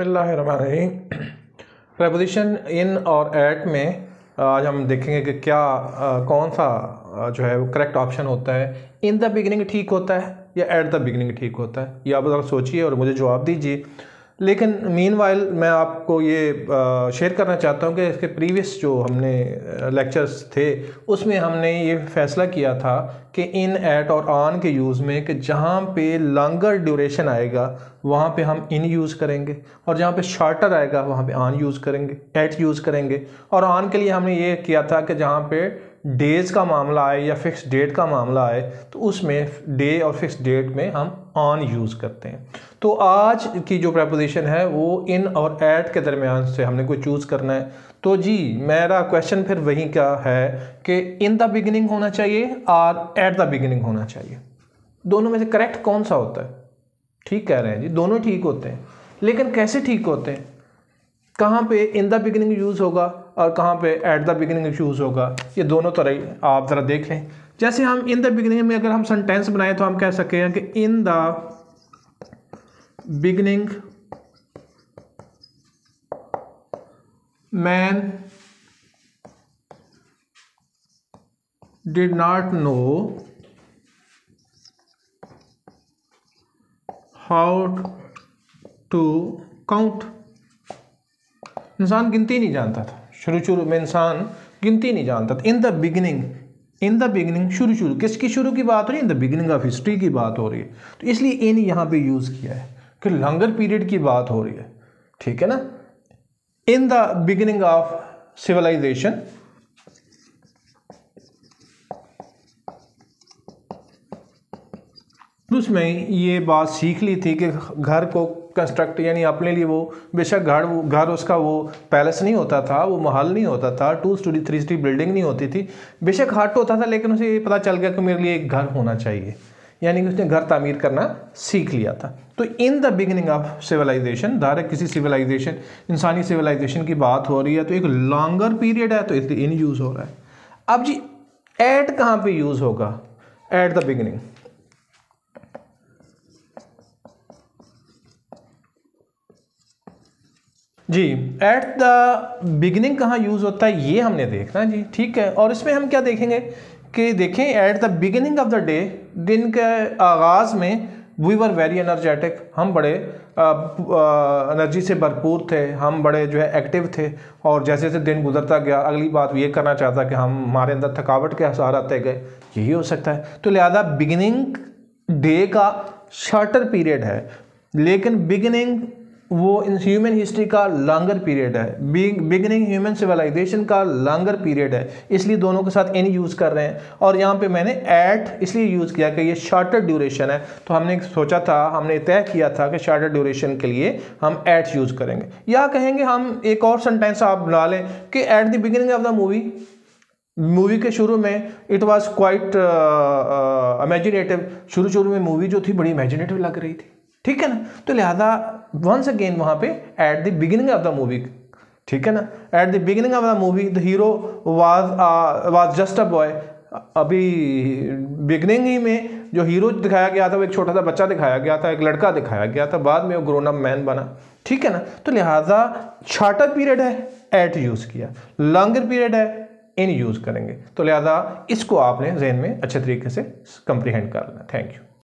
Preposition इन और eight में आज हम देखेंगे कि क्या कौन सा जो है वो करेक्ट ऑप्शन होता है। इन द बिगिनिंग ठीक होता है या एट द बिगिनिंग ठीक होता है, ये आप ज़रा सोचिए और मुझे जवाब दीजिए। लेकिन मीनवाइल मैं आपको ये शेयर करना चाहता हूँ कि इसके प्रीवियस जो हमने लेक्चर्स थे उसमें हमने ये फैसला किया था कि इन, एट और ऑन के यूज़ में कि जहाँ पे लॉन्गर ड्यूरेशन आएगा वहाँ पे हम इन यूज़ करेंगे और जहाँ पे शॉर्टर आएगा वहाँ पे ऑन यूज़ करेंगे, एट यूज़ करेंगे। और ऑन के लिए हमने ये किया था कि जहाँ पे डेज़ का मामला आए या फिक्स डेट का मामला आए तो उसमें डे और फिक्स डेट में हम ऑन यूज़ करते हैं। तो आज की जो प्रपोजिशन है वो इन और एट के दरमियान से हमने कोई चूज़ करना है। तो जी मेरा क्वेश्चन फिर वहीं का है कि इन द बिगिनिंग होना चाहिए और एट द बिगिनिंग होना चाहिए, दोनों में से करेक्ट कौन सा होता है? ठीक कह रहे हैं जी, दोनों ठीक होते हैं, लेकिन कैसे ठीक होते हैं? कहाँ पे इन द बिगिनिंग यूज़ होगा और कहाँ पे एट द बिगिनिंग यूज़ होगा, ये दोनों तरह आप ज़रा देख लें। जैसे हम इन द बिगिनिंग में अगर हम सेंटेंस बनाएं तो हम कह सकते हैं कि in the beginning man did not know how to count. इंसान गिनती नहीं जानता था, शुरू में इंसान गिनती नहीं जानता था। इन द बिगिनिंग शुरू किसकी शुरू की बात हो रही है? In the beginning of history की बात हो रही है, तो इसलिए इन यहाँ पे यूज़ किया है कि लॉन्गर पीरियड की बात हो रही है, ठीक है ना। In the beginning of civilization, उसमें ये बात सीख ली थी कि घर को कंस्ट्रक्ट यानी अपने लिए वो बेशक घर उसका वो पैलेस नहीं होता था, वो महल नहीं होता था, 2-story 3-story बिल्डिंग नहीं होती थी, बेशक हट होता था, लेकिन उसे ये पता चल गया कि मेरे लिए एक घर होना चाहिए, यानी कि उसने घर तामीर करना सीख लिया था। तो in the beginning of civilization, दायरे किसी सिविलाइजेशन, इंसानी सिविलाइजेशन की बात हो रही है, तो एक लॉन्गर पीरियड है, तो इसलिए इन यूज़ हो रहा है। अब जी एट कहाँ पर यूज़ होगा? At the beginning. जी एट द बिगिनिंग कहाँ यूज़ होता है ये हमने देखना जी, ठीक है। और इसमें हम क्या देखेंगे कि देखें at the beginning of the day, दिन के आगाज़ में वी वर वेरी एनर्जेटिक, हम बड़े एनर्जी से भरपूर थे, हम बड़े जो है एक्टिव थे, और जैसे जैसे दिन गुजरता गया अगली बात ये करना चाहता कि हम हमारे अंदर थकावट के आसार आते गए, यही हो सकता है। तो लिहाजा बिगिनिंग डे का शॉर्टर पीरियड है, लेकिन बिगिनिंग वो इन ह्यूमन हिस्ट्री का लॉन्गर पीरियड है, बिगिनिंग ह्यूमन सिविलाइजेशन का लॉन्गर पीरियड है, इसलिए दोनों के साथ इन यूज़ कर रहे हैं। और यहाँ पे मैंने एट इसलिए यूज़ किया कि ये शॉर्टर ड्यूरेशन है, तो हमने सोचा था, हमने तय किया था कि शॉर्टर ड्यूरेशन के लिए हम एट यूज़ करेंगे। या कहेंगे हम एक और सेंटेंस आप बना लें कि at the beginning of the movie के शुरू में इट वॉज़ क्वाइट इमेजिनेटिव, शुरू में मूवी जो थी बड़ी इमेजिनेटिव लग रही थी, ठीक है ना। तो लिहाजा वंस अगेन वहाँ पे at the beginning of the movie, ठीक है ना, at the beginning of the movie the hero was just a boy. अभी बिगिनिंग ही में जो हीरो दिखाया गया था वो एक छोटा सा बच्चा दिखाया गया था, एक लड़का दिखाया गया था, बाद में वो ग्रोन अप मैन बना, ठीक है ना। तो लिहाजा शॉर्टर पीरियड है, एट यूज़ किया, लॉन्गर पीरियड है, इन यूज़ करेंगे। तो लिहाजा इसको आपने जहन में अच्छे तरीके से कंप्रीहेंड करना। Thank you.